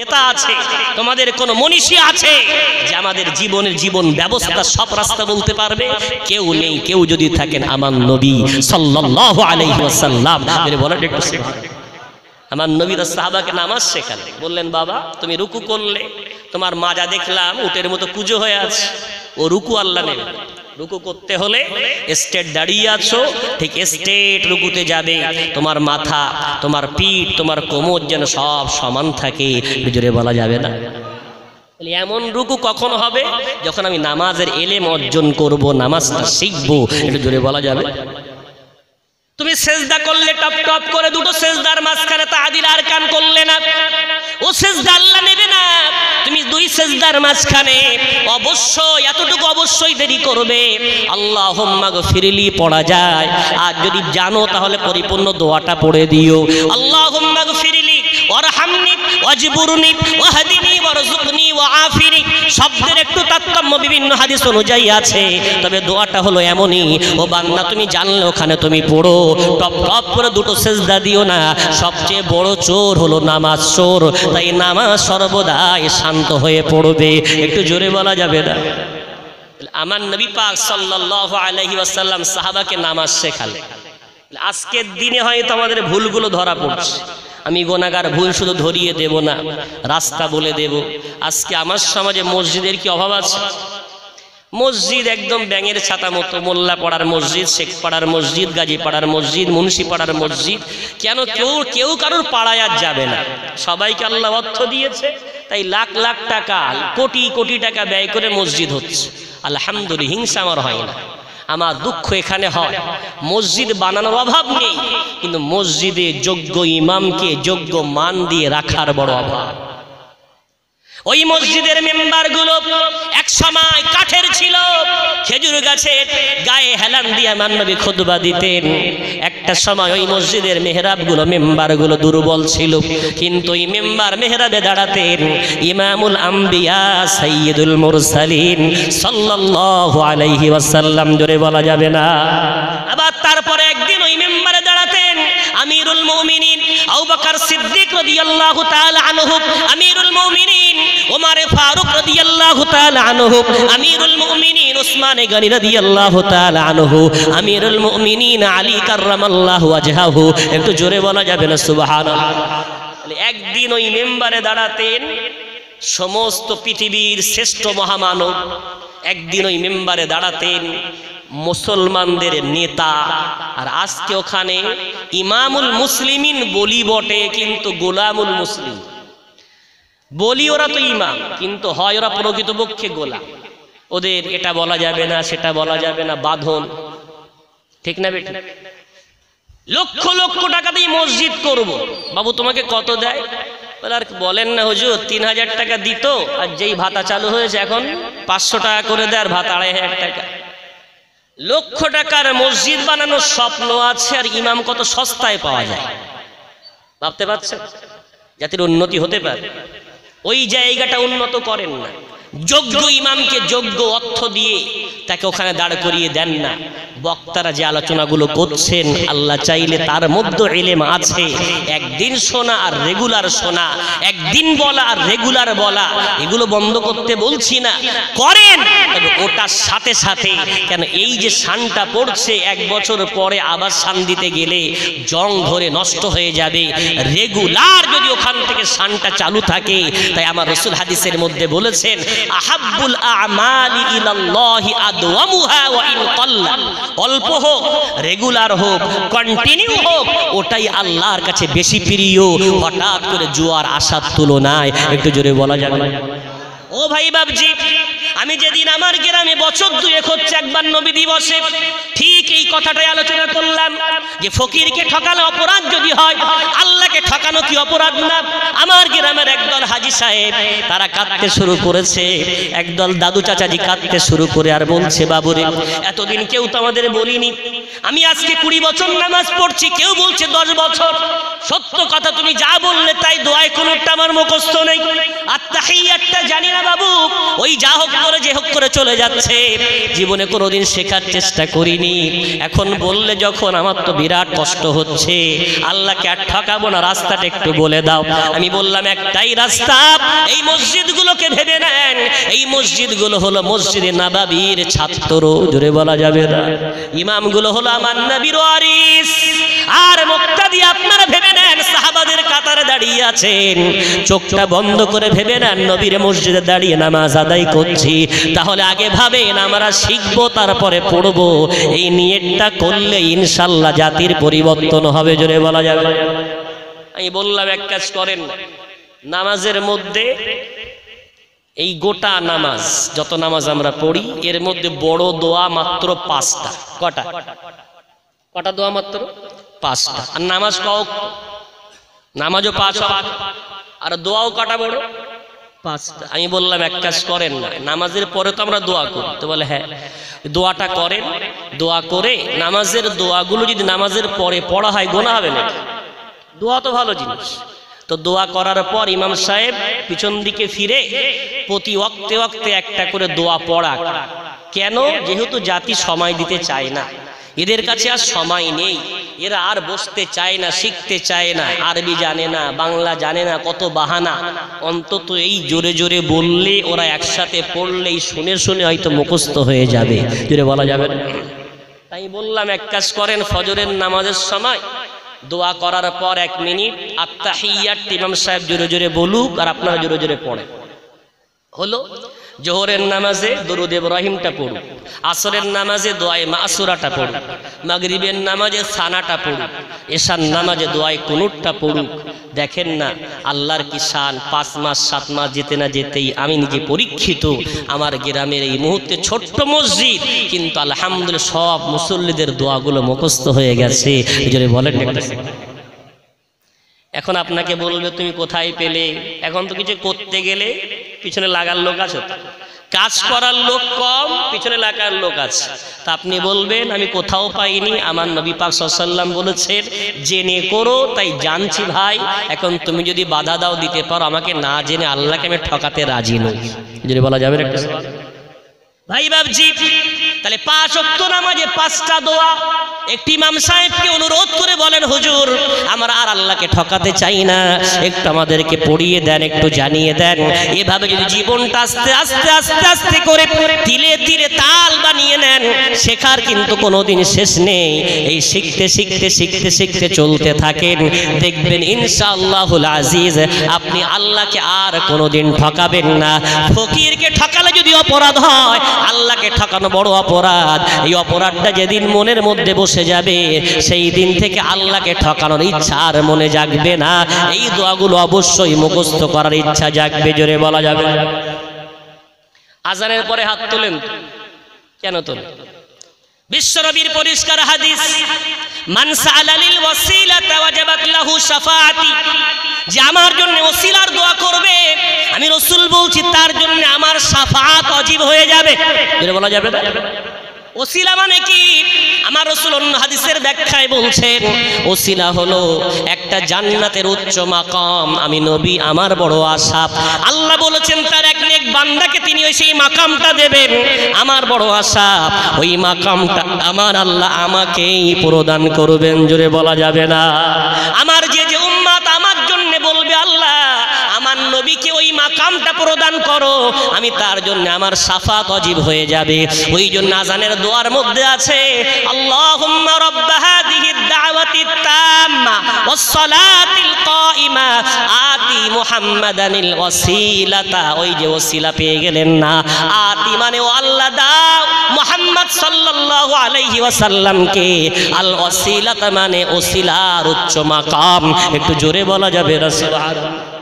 নেতা আছে, তোমাদের কোন মনীষী আছে যে আমাদের জীবনের জীবন ব্যবস্থা সব রাস্তা বলতে পারবে? কেউ নেই। কেউ যদি থাকেন, আমার নবী সাল্লাল্লাহু আলাইহি ওয়াসাল্লাম বলেন, একটু শেখান। আমার নবী তার সাহাবাকে নামাজ শেখালেন, বললেন বাবা তুমি রুকু করলে তোমার মাজা দেখলাম উটের মতো কুজো হয়ে আছে, ও রুকু আল্লাহ নেবে। রুকু করতে হলে স্টেট দাঁড়িয়ে আছো, ঠিক স্টেট রুকুতে যাবে। তোমার মাথা, তোমার পিঠ, তোমার কোমর যেন সব সমান থাকে, জোরে বলা যাবে না। এমন রুকু কখন হবে? যখন আমি নামাজের এলেম অর্জন করব, নামাজটা শিখবো, এটা জোরে বলা যাবে। তুমি সেজদা করলে টপ টপ করে দুটো সেজদার মাঝখানে তাআদিল আরকান করলে না, ও সেজদা আল্লাহ নেবে না। তুমি দুই সেজদার মাঝখানে অবশ্যই এতটুকু অবশ্যই দেরি করবে, আল্লাহুম্মা গফিরলি পড়া যায়। আর যদি জানো তাহলে পরিপূর্ণ দোয়াটা পড়ে দিও, আল্লাহুম্মা গফিরলি ওয়ারহামনি ওয়াজবুরনি ওয়াহদিনি ওয়ারযুকনি ওয়াআফিনি। শব্দের একটু তারতম্য বিভিন্ন হাদিস অনুযায়ী আছে, তবে দোয়াটা হলো এমনই, ও বান্দা তুমি জানলে ওখানে তুমি পড়ো, টপ টপ করে দুটো সেজদা দিও না। সবচেয়ে বড় চোর হলো নামাজ চোর, তাই নামাজ সর্বদাই শান্ত হয়ে পড়বে, একটু জোরে বলা যাবে না। আমার নবী পাক সাল্লাল্লাহু আলাইহি ওয়াসাল্লাম সাহাবাকে নামাজ শেখালেন। আজকের দিনে হয়তো আমাদের ভুলগুলো ধরা পড়ছে। আমি গোনাগার, ভুল শুধু ধরিয়ে দেব না, রাস্তা বলে দেব। আজকে আমার সমাজে মসজিদের কি অভাব আছে? মসজিদ একদম ব্যাঙের ছাতা মতো, মোল্লা পাড়ার মসজিদ, শেখ পাড়ার মসজিদ, গাজী পাড়ার মসজিদ, মুন্সি পাড়ার মসজিদ। কেন কেউ কারোর পাড়ায় আর যাবে না, সবাইকে আল্লাহ অর্থ দিয়েছে, তাই লাখ লাখ টাকা, কোটি কোটি টাকা ব্যয় করে মসজিদ হচ্ছে। আলহামদুলিল্লাহ, হিংসা আমার হয় না, আমার দুঃখ এখানে হয়। মসজিদ বানানোর অভাব নেই, কিন্তু মসজিদে যোগ্য ইমামকে যোগ্য মান দিয়ে রাখার বড় অভাব। ওই মসজিদের মেম্বারগুলো এক সময় কাঠের ছিল, খেজুর গাছের গায়ে হেলান দিয়ে মানবী খুতবা দিতেন। একটা সময় ওই মসজিদের মেহরাবগুলো, মেম্বারগুলো দুর্বল ছিল, কিন্তু ওই মেম্বার মেহরাবে দাঁড়াতেন ইমামুল আম্বিয়া সাইয়্যিদুল মুরসালিন সাল্লাল্লাহু আলাইহি ওয়াসাল্লাম, জোরে বলা যাবে না। আবার তারপরে একদিন ওই মেম্বারে দাঁড়াতেন আমিরুল মুমিনিন আবু বকর সিদ্দিক রাদিয়াল্লাহু তাআলা আনহু, আমিরুল মুমিনিন ওমর ফারুক রাদিয়াল্লাহু তাআলা আনহু, আমিরুল মুমিনিন উসমান গনি রাদিয়াল্লাহু তাআলা আনহু, আমিরুল মুমিনিন আলী কাররামাল্লাহু ওয়াজহাহু, একটু জোরে বলা যাবে না সুবহানাল্লাহ। একদিন ওই মেম্বারে দাঁড়াতেন সমস্ত পৃথিবীর শ্রেষ্ঠ মহামানব, একদিন ওই মেম্বারে দাঁড়াতেন মুসলমানদের নেতা। আর আজকে ওখানে ইমামুল মুসলিমিন বলি বটে, কিন্তু গোলামুল মুসলিম বলি। ওরা তো ইমাম, কিন্তু হয় ওরা প্রকৃতপক্ষে গোলাম। ওদের এটা বলা যাবে না, সেটা বলা যাবে না, বাঁধন, ঠিক না বেটা? লক্ষ লক্ষ টাকা দিয়ে মসজিদ করব, বাবু তোমাকে কত দেয়? আর বলেন না হুজুর 3000 টাকা দিত, আর যেই ভাতা চালু হয়েছে এখন 500 টাকা করে দেয়, আর ভাতা 2500 টাকা। লক্ষ টাকার মসজিদ বানানোর স্বপ্ন আছে, আর ইমাম কত সস্তায় পাওয়া যায়, ভাবতে পারছেন? জাতির উন্নতি হতে পারে, ওই জায়গাটা উন্নত করেন না, যোগ্য ইমামকে যোগ্য অর্থ দিয়ে তাকে ওখানে দাঁড় করিয়ে দেন না। বক্তারা যে আলোচনাগুলো করছেন, আল্লাহ চাইলে তার মধ্যে এলেম আছে। একদিন শোনা আর রেগুলার শোনা, একদিন বলা আর রেগুলার বলা, এগুলো বন্ধ করতে বলছি না, করেন, তবে ওটার সাথে সাথে। কেন এই যে শানটা পড়ছে, 1 বছর পরে আবার শান দিতে গেলে জং ধরে নষ্ট হয়ে যাবে। রেগুলার যদি ওখান থেকে শানটা চালু থাকে, তাই আমার রাসূল হাদিসের মধ্যে বলেছেন, আহাব্বুল আমালি ইলাল্লাহি আদওয়ামুহা ওয়া ইন তাল্লা। অল্প হোক, রেগুলার হোক, কন্টিনিউ হোক, ওটাই আল্লাহর কাছে বেশি প্রিয়, হঠাৎ করে জোয়ার আসার তুলনায়, একটু জোরে বলা যাবে। ও ভাই বাবজি, আমি যেদিন আমার গ্রামে বছর 2 হচ্ছে একবার নবী দিবসে ঠিক এই কথাটাই আলোচনা করলাম যে ফকিরকে ঠকানো অপরাধ যদি হয়, আল্লাহকে ঠকানো কি অপরাধ না? আমার গ্রামের একদল হাজী সাহেব তারা কাঁদতে শুরু করেছে, একদল দাদু চাচাজি কাঁদতে শুরু করে আর বলছে, বাবুরে এতদিন কেউ তো আমাদের বলিনি, আমি আজকে 20 বছর নামাজ পড়ছি, কেউ বলছে 10 বছর। সত্য কথা, তুমি যা বললে তাই, দোয়ায় কোনোটা আমার মুখস্থ নেই, আর তাহিয়াতটা জানি না বাবু, ওই যা হোক করে যে হক করে চলে যাচ্ছে, জীবনে কোনোদিন শেখার চেষ্টা করিনি, এখন বললে যখন আমার তো বিরাট কষ্ট হচ্ছে, আল্লাহকে আর ঠকাবো না, রাস্তাটা একটু বলে দাও। আমি বললাম একটাই রাস্তা, এই মসজিদগুলোকে ভেবে নেন, এই মসজিদগুলো হলো মসজিদে নাবাবির ছাত্র, জোরে বলা যাবে না, ইমামগুলো হলো আমার নবীর ওয়ারিস, আর মুক্তাদি আপনারা ভেবে নেন সাহাবাদের কাতারে দাঁড়িয়ে আছেন, চোখটা বন্ধ করে ভেবে নেন নবীর মসজিদে দাঁড়িয়ে নামাজ আদায় করছি, তাহলে আগে ভাবেন আমরা শিখবো তারপরে পড়বো, এই নিয়তটা করলে ইনশাল্লাহ জাতির পরিবর্তন হবে, জোরে বলা যাবে। আমি বললাম এক কাজ করেন, নামাজের মধ্যে এই গোটা নামাজ যত নামাজ আমরা পড়ি এর মধ্যে বড় দোয়া মাত্র 5টা, কটা কটা দোয়া মাত্র 5টা, আর নামাজ কওক নামাজও 5 আর দোয়াও কটা বড় 5টা। আমি বললাম এক কাজ করেন না, নামাজের পরে তো আমরা দোয়া করি, তো বলে হ্যাঁ দোয়াটা করেন, দোয়া করে নামাজের দোয়াগুলো যদি নামাজের পরে পড়া হয় গোনা হবে না, দোয়া তো ভালো জিনিস। তো দোয়া করার পর ইমাম সাহেব পিছন দিকে ফিরে প্রতি ওয়াক্তে ওয়াক্তে একটা করে দোয়া পড়া, কেন? যেহেতু জাতি সময় দিতে চায় না, এদের কাছে আর সময় নেই, এরা আর বসতে চায় না, শিখতে চায় না, আরবি জানে না, বাংলা জানে না, কত বাহানা, অন্তত এই জোরে জোরে বললে ওরা একসাথে পড়লেই শুনে শুনে হয়তো মুখস্থ হয়ে যাবে, জোরে বলা যাবে। তাই বললাম এক কাজ করেন, ফজরের নামাজের সময় দোয়া করার পর 1 মিনিট আত্তাহিয়াত ইমাম সাহেব জোরে জোরে বলুক আর আপনারা জোরে জোরে পড়েন, হলো জোহরের নামাজে দরুদ ইব্রাহিমটা পড়ুক, আসরের নামাজে দোয়ায়ে মাসুরাটা পড়ুক, মাগরিবের নামাজে সানাটা পড়ুক, এশার নামাজে দোয়ায়ে কুনুতটা পড়ুক। দেখেন না আল্লাহর কি শান, 5 মাস 7 মাস যেতে না যেতেই আমি নিজে পরীক্ষিত, আমার গ্রামের এই মুহূর্তে ছোট্ট মসজিদ, কিন্তু আলহামদুলিল্লাহ সব মুসল্লিদের দোয়াগুলো মুখস্থ হয়ে গেছে, জোরে বলেন। এখন আপনাকে বলবে তুমি কোথায় পেলে, এখন তো কিছু করতে গেলে পিছনে লাগার লোক আছে, কাজ করার লোক কম, পিছনে লাগার লোক আছে, তা আপনি বলবেন আমি কোথাও পাইনি, আমার নবী পাক সাল্লাল্লাহু আলাইহি ওয়াসাল্লাম বলেছেন জেনে করো, তাই জানছি ভাই, এখন তুমি যদি বাধা দাও দিতে পারো, আমাকে না জেনে আল্লাহকে আমি ঠকাতে রাজি নই, যদি বলা যাবে একটা ভাই বাবজি। তাহলে 5 ওয়াক্ত নামাজে 5টা দোয়া, একটি ইমাম সাহেবকে অনুরোধ করে বলেন হুজুর আমরা আর আল্লাহকে ঠকাতে চাই না, একটু আমাদেরকে পড়িয়ে দেন, একটু জানিয়ে দেন, এভাবে যদি জীবনটা আস্তে আস্তে আস্তে আস্তে করে তিলে তিলে তাল বানিয়ে নেন, শেখার কিন্তু কোনোদিন শেষ নেই, এই শিখতে শিখতে শিখতে শিখতে চলতে থাকেন, দেখবেন ইনশাআল্লাহুল আজিজ আপনি আল্লাহকে আর কোনোদিন ঠকাবেন না। ফকিরকে ঠকালে যদি অপরাধ হয়, আল্লাহকে ঠকানো বড় অপরাধ, এই অপরাধটা যেদিন মনের মধ্যে বসে যাবে সেই দিন থেকে আল্লাহকে ঠকানোর ইচ্ছা আর মনে জাগবে না, এই দোয়াগুলো অবশ্যই মুখস্থ করার ইচ্ছা জাগবে, জোরে বলা যাবে। আজানের পরে হাত তোলেন কেন? তোলেন, বিশ্বনবীর পরিষ্কার হাদিস, মান সাআলালিল ওয়াসিলাতা ওয়াজাবাত লাহু শাফাআতি, যে আমার জন্য ওসিলার দোয়া করবে আমি রাসূল বলছি তার জন্য আমার শাফাআত ওয়াজিব হয়ে যাবে, জোরে বলা যাবে না। ওসিলা মানে কি? আমার রাসূল অন্য হাদিসের ব্যাখ্যায় বলছেন ওসিলা হলো একটা জান্নাতের উচ্চ মাকাম, আমি নবী আমার বড় আশা, আল্লাহ বলেছেন তার এক নেক বান্দাকে তিনি ওই সেই মাকামটা দেবেন, আমার বড় আশা ওই মাকামটা আমার আল্লাহ আমাকেই প্রদান করবেন, জোরে বলা যাবে না। আমার যে যে উম্মাত আমার জন্য বলবে আল্লাহ আমার নবীকে ওই মাকামটা প্রদান করো, আমি তার জন্য আমার শাফাত ওয়াজিব হয়ে যাবে। ওই জন্য আযানের দোয়ার মধ্যে আছে আল্লাহুম্মা রাব্বা হাযিহিদ দাওয়াতিত তাম্মা ওয়াস সালাতিল কায়িমা আতি মুহাম্মাদানিল ওয়াসিলাতা, ওই যে ওয়াসিলা পেয়ে গেলেন না, আতি মানে ও আল্লাহ দাও মুহাম্মদ সাল্লাল্লাহু আলাইহি ওয়াসাল্লামকে, আল ওয়াসিলাতা মানে ওসিলার উচ্চ মাকাম, একটু জোরে বলা যাবে না সুবহানাল্লাহ।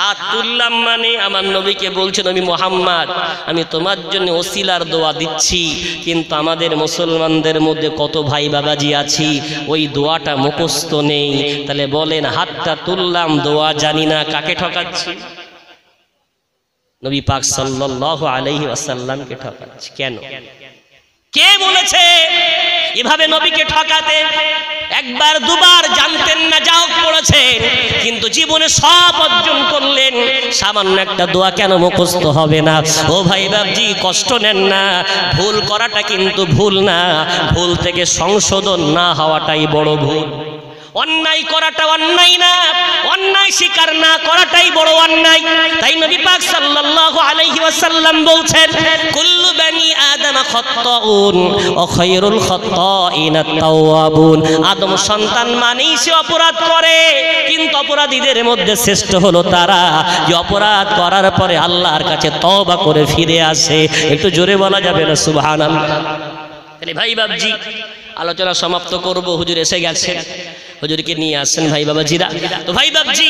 হাত তুললাম মানে আমার নবীকে বলছেন আমি মোহাম্মদ আমি তোমার জন্য ওসিলার দোয়া দিচ্ছি, কিন্তু আমাদের মুসলমানদের মধ্যে কত ভাই বাবাজি আছি ওই দোয়াটা মুখস্থ নেই। তাহলে বলেন হাতটা তুললাম দোয়া জানি না, কাকে ঠকাচ্ছি? নবী পাক সাল্লাল্লাহু আলাইহি ওয়াসাল্লামকে ঠকাচ্ছি। কেন? কে বলেছে এভাবে নবীকে ঠকাতে? একবার দুবার জানতেন না, যাও পড়েছেন, কিন্তু জীবনে সব অর্জন করলেন, সামান্য একটা দোয়া কেন মুখস্থ হবে না? ও ভাই বাবজি, কষ্ট নেন না, ভুল করাটা কিন্তু ভুল না, ভুল থেকে সংশোধন না হওয়াটাই বড় ভুল। অন্যায় করাটা অন্যায় না, অন্যায় স্বীকার না করাটাই বড় অন্যায়। তাই নবী পাক সাল্লাল্লাহু আলাইহি ওয়াসাল্লাম বলছেন, কুল্লু বানি আদম খাত্তাউন ও খায়রুল খাত্তাইনা তাওয়াবুন। আদম সন্তান মানেই সে অপরাধ করে, কিন্তু অপরাধীদের মধ্যে শ্রেষ্ঠ হলো তারা যে অপরাধ করার পরে আল্লাহর কাছে তওবা করে ফিরে আসে। একটু জোরে বলা যাবে না সুবহানাল্লাহ? তাহলে ভাই বাবজি, আলোচনা সমাপ্ত করব, হুজুর এসে গেছেন, হুজুরকে নিয়ে আসছেন ভাই বাবাজিরা। তো ভাই বাবজি,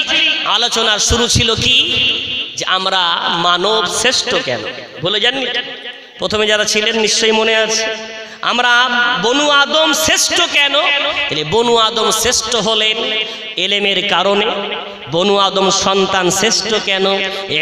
আলোচনার শুরু ছিল কি, যে আমরা মানব শ্রেষ্ঠ কেন, বলে জানি প্রথমে যারা ছিলেন নিশ্চয়ই মনে আছে, আমরা বনু আদম শ্রেষ্ঠ কেন? বনু আদম শ্রেষ্ঠ হলেন এলেমের কারণে। বনু আদম সন্তান শ্রেষ্ঠ কেন?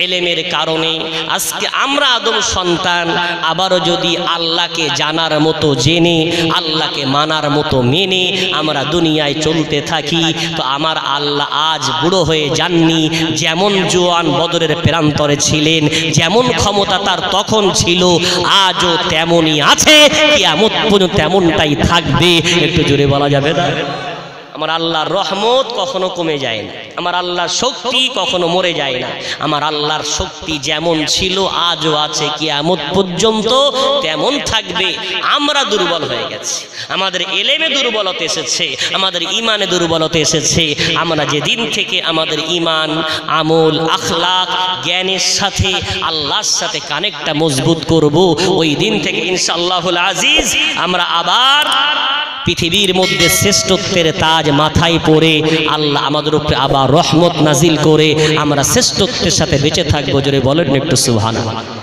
এলেমের কারণে। আজকে আমরা আদম সন্তান, আবারও যদি আল্লাহকে জানার মতো জেনে, আল্লাহকে মানার মতো মেনে আমরা দুনিয়ায় চলতে থাকি, তো আমার আল্লাহ আজ বুড়ো হয়ে যাননি। যেমন জোয়ান বদরের প্রান্তরে ছিলেন, যেমন ক্ষমতা তার তখন ছিল, আজও তেমনই আছে, কিয়ামত পর্যন্ত তেমনটাই থাকবে। একটু জোরে বলা যাবে না? আমার আল্লাহর রহমত কখনো কমে যায় না, আমার আল্লাহর শক্তি কখনো মরে যায় না, আমার আল্লাহর শক্তি যেমন ছিল আজও আছে, কিয়ামত পর্যন্ত তেমন থাকবে। আমরা দুর্বল হয়ে গেছি, আমাদের এলেমে দুর্বলতা এসেছে, আমাদের ইমানে দুর্বলতা এসেছে। আমরা যেদিন থেকে আমাদের ইমান, আমল, আখলাক, জ্ঞানের সাথে আল্লাহর সাথে কানেক্টটা মজবুত করব, ওই দিন থেকে ইনশাআল্লাহুল আজিজ আমরা আবার পৃথিবীর মধ্যে শ্রেষ্ঠত্বের তাজ মাথায় পরে আল্লাহ আমাদের উপরে আবার রহমত নাজিল করে আমরা শ্রেষ্ঠত্বের সাথে বেঁচে থাকবো। জোরে বলেন একটু সুবহানাল্লাহ।